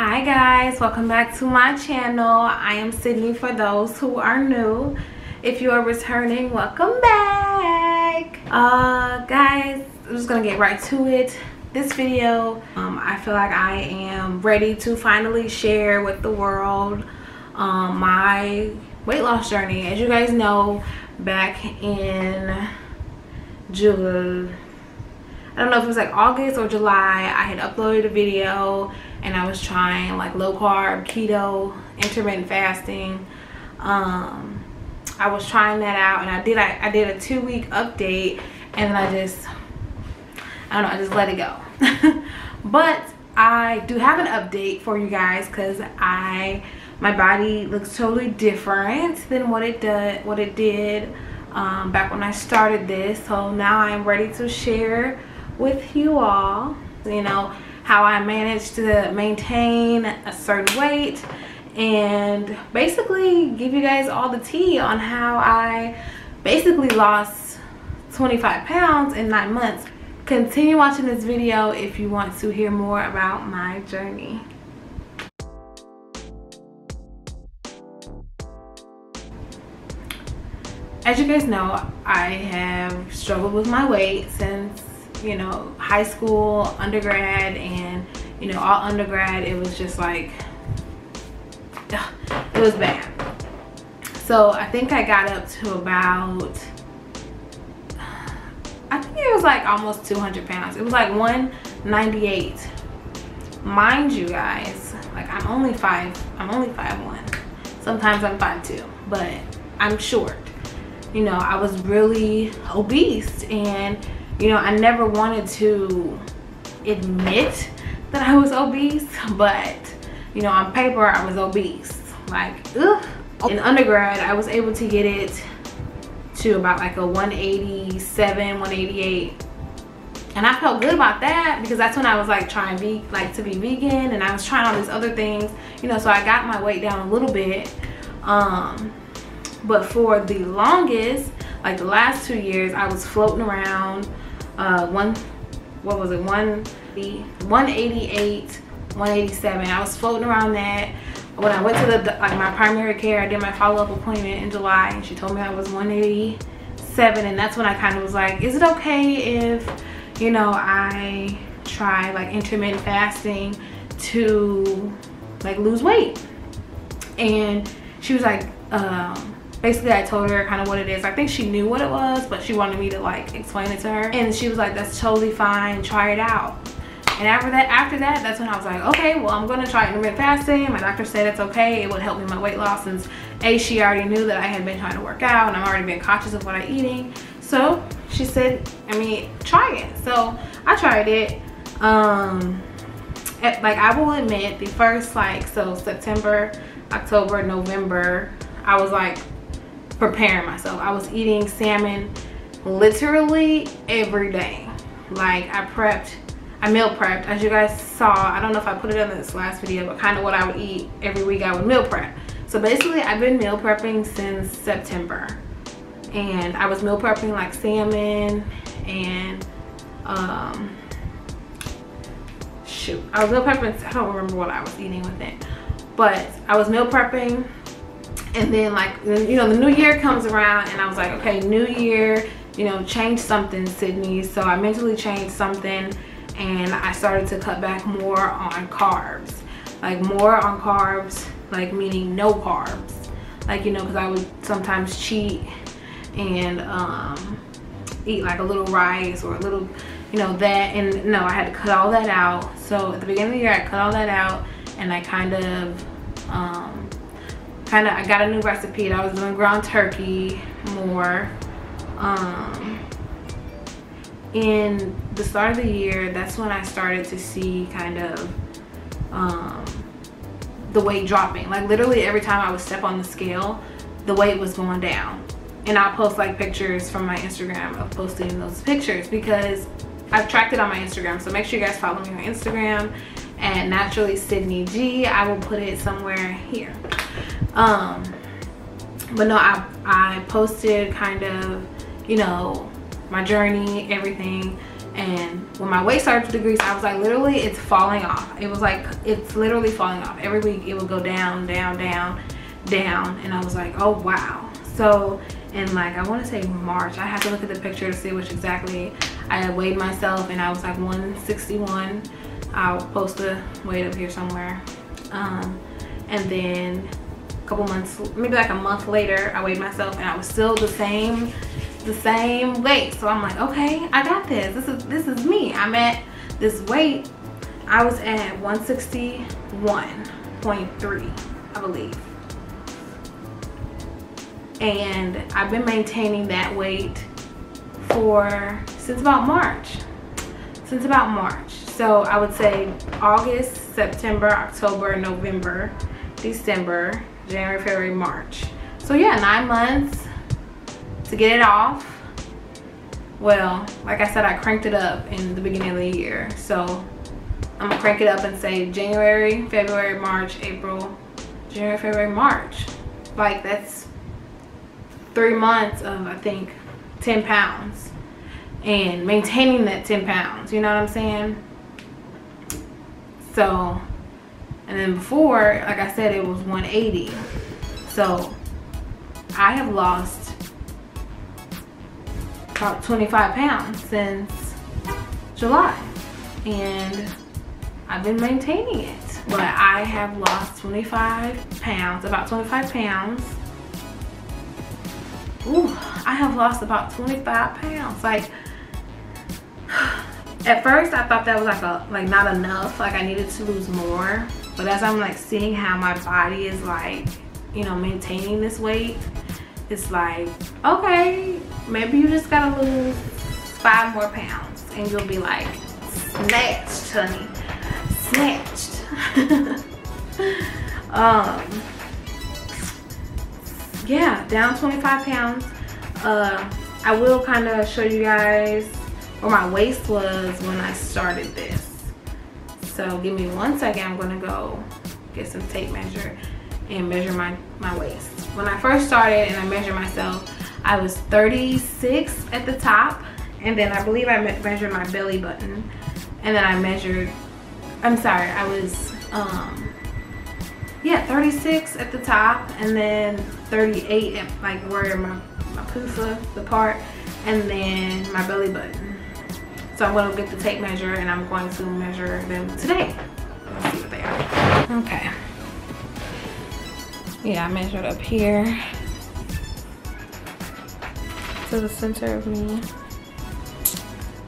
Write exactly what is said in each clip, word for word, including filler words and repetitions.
Hi guys, welcome back to my channel. I am Sydney for those who are new. If you are returning, welcome back. Uh guys, I'm just gonna get right to it. This video, um I feel like I am ready to finally share with the world um my weight loss journey. As you guys know, back in June, I don't know if it was like August or July, I had uploaded a video and I was trying like low carb, keto, intermittent fasting. Um, I was trying that out and I did I, I did a two week update and then I just, I don't know, I just let it go. But I do have an update for you guys because I, my body looks totally different than what it, do, what it did um, back when I started this. So now I'm ready to share with you all, you know, how I managed to maintain a certain weight and basically give you guys all the tea on how I basically lost twenty-five pounds in nine months. Continue watching this video if you want to hear more about my journey. As you guys know, I have struggled with my weight since, you know, high school, undergrad, and you know, all undergrad it was just like, ugh, it was bad. So I think I got up to about, I think it was like almost two hundred pounds. It was like one ninety-eight. Mind you guys, like I'm only five, I'm only five one. Sometimes I'm five two, but I'm short. You know, I was really obese and you know, I never wanted to admit that I was obese, but, you know, on paper, I was obese. Like, ugh. In undergrad, I was able to get it to about like a one eighty-seven, one eighty-eight. And I felt good about that because that's when I was like trying be, like, to be vegan and I was trying all these other things, you know, so I got my weight down a little bit. Um, but for the longest, like the last two years, I was floating around. Uh, one, what was it? One, one eighty-eight, one eighty-seven. I was floating around that. When I went to the like my primary care, I did my follow-up appointment in July, and she told me I was one eighty-seven, and that's when I kind of was like, is it okay if, you know, I try like intermittent fasting to like lose weight? And she was like, um. Basically, I told her kind of what it is. I think she knew what it was, but she wanted me to like explain it to her. And she was like, that's totally fine, try it out. And after that, after that, that's when I was like, okay, well, I'm gonna try intermittent fasting. My doctor said it's okay, it would help me my weight loss since A, she already knew that I had been trying to work out and I've already been conscious of what I'm eating. So she said, I mean, try it. So I tried it. Um, at, like I will admit the first like, so September, October, November, I was like, preparing myself. I was eating salmon literally every day. Like I prepped, I meal prepped. As you guys saw, I don't know if I put it in this last video, but kind of what I would eat every week I would meal prep. So basically I've been meal prepping since September. And I was meal prepping like salmon and um, shoot. I was meal prepping, I don't remember what I was eating with it. But I was meal prepping. And then like, you know, the new year comes around and I was like, okay, new year, you know, change something, Sydney. So I mentally changed something and I started to cut back more on carbs, like more on carbs, like meaning no carbs, like, you know, because I would sometimes cheat and um, eat like a little rice or a little, you know, that. And no, I had to cut all that out. So at the beginning of the year, I cut all that out and I kind of, um, kind of I got a new recipe and I was doing ground turkey more. Um, in the start of the year, that's when I started to see kind of um, the weight dropping. Like literally every time I would step on the scale, the weight was going down. And I'll post like pictures from my Instagram of posting those pictures because I've tracked it on my Instagram. So make sure you guys follow me on Instagram at NaturallySydneyG. I will put it somewhere here. Um, but no, I, I posted kind of, you know, my journey, everything. And with my waist surge degrees, I was like, literally, it's falling off. It was like, it's literally falling off. Every week it would go down, down, down, down. And I was like, oh, wow. So in like, I want to say March, I have to look at the picture to see which exactly I weighed myself. And I was like one sixty-one. I'll post the weight up here somewhere. Um, and then a couple months, maybe like a month later, I weighed myself and I was still the same the same weight. So I'm like, okay, I got this. This is this is me. I'm at this weight. I was at one sixty-one point three, I believe. And I've been maintaining that weight for since about March. Since about March. So I would say August, September, October, November, December, January, February, March. So yeah, nine months. To get it off, well, like I said, I cranked it up in the beginning of the year. So I'm gonna crank it up and say January, February, March, April, January, February, March. Like that's three months of, I think, ten pounds and maintaining that ten pounds, you know what I'm saying? So, and then before, like I said, it was one eighty. So I have lost about twenty-five pounds since July, and I've been maintaining it. But I have lost twenty-five pounds, about twenty-five pounds. Ooh, I have lost about twenty-five pounds. Like at first I thought that was like a like not enough, like I needed to lose more. But as I'm like seeing how my body is like, you know, maintaining this weight, it's like, okay, maybe you just gotta lose five more pounds and you'll be like, snatched, honey, snatched. um, yeah, down twenty-five pounds. Uh, I will kind of show you guys where my waist was when I started this. So give me one second, I'm gonna go get some tape measure and measure my, my waist. When I first started and I measured myself, I was thirty-six at the top, and then I believe I measured my belly button, and then I measured, I'm sorry, I was, um, yeah, thirty-six at the top, and then thirty-eight at like where my, my poofa, the part, and then my belly button. So I'm going to get the tape measure, and I'm going to measure them today. Let's see what they are. Okay. Yeah, I measured up here to the center of me,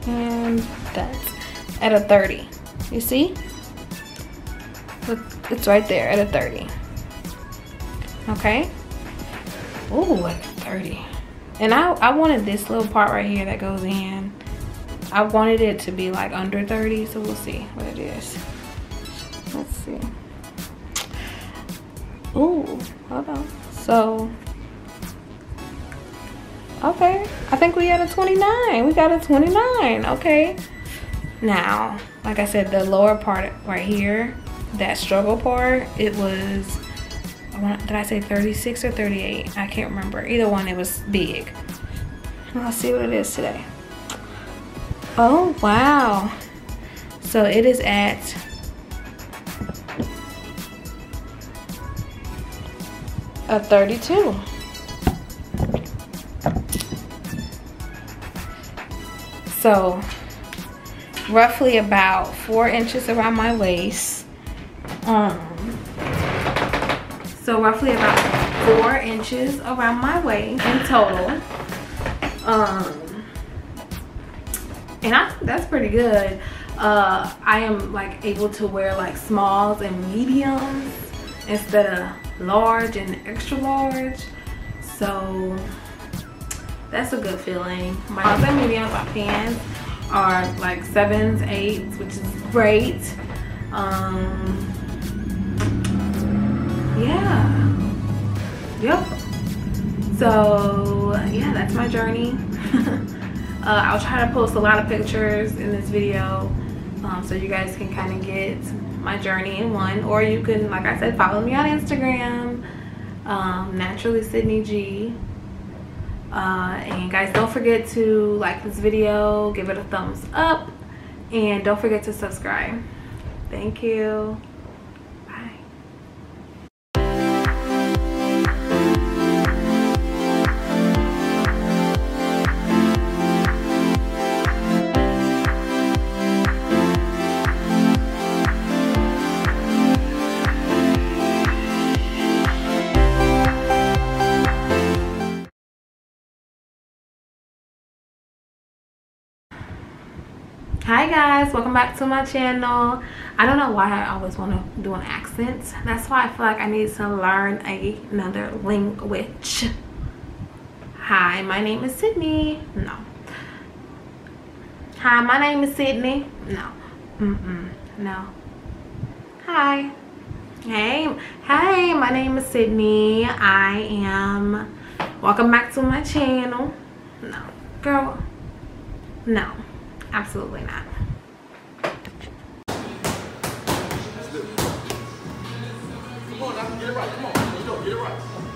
and that's at a thirty. You see? Look, it's right there at a thirty. Okay? Ooh, at thirty. And I, I wanted this little part right here that goes in. I wanted it to be like under thirty, so we'll see what it is. Let's see. Ooh, hold on. So, okay. I think we had a twenty-nine. We got a twenty-nine, okay. Now, like I said, the lower part right here, that struggle part, it was, did I say thirty-six or thirty-eight? I can't remember. Either one, it was big. Let's see what it is today. Oh, wow. So it is at a thirty-two. So roughly about four inches around my waist. Um, so roughly about four inches around my waist in total. Um, and I think that's pretty good. Uh, I am like able to wear like smalls and mediums instead of large and extra large, so that's a good feeling. My size medium, my pants are like sevens, eights, which is great. Um, yeah, yep. So yeah, that's my journey. uh, I'll try to post a lot of pictures in this video, um, so you guys can kind of get my journey in one, or you can, like I said, follow me on Instagram, um, Naturally Sydney G, Uh, and guys, don't forget to like this video, give it a thumbs up, and don't forget to subscribe. Thank you. Hi guys, welcome back to my channel. I don't know why I always want to do an accent. That's why I feel like I need to learn a, another language. Hi, my name is Sydney. No. Hi, my name is Sydney. No. Mm-mm. No. Hi. Hey. Hey, my name is Sydney. I am... Welcome back to my channel. No. Girl. No. Absolutely not. Come on, now, get it right. Come on, let's go, get it right.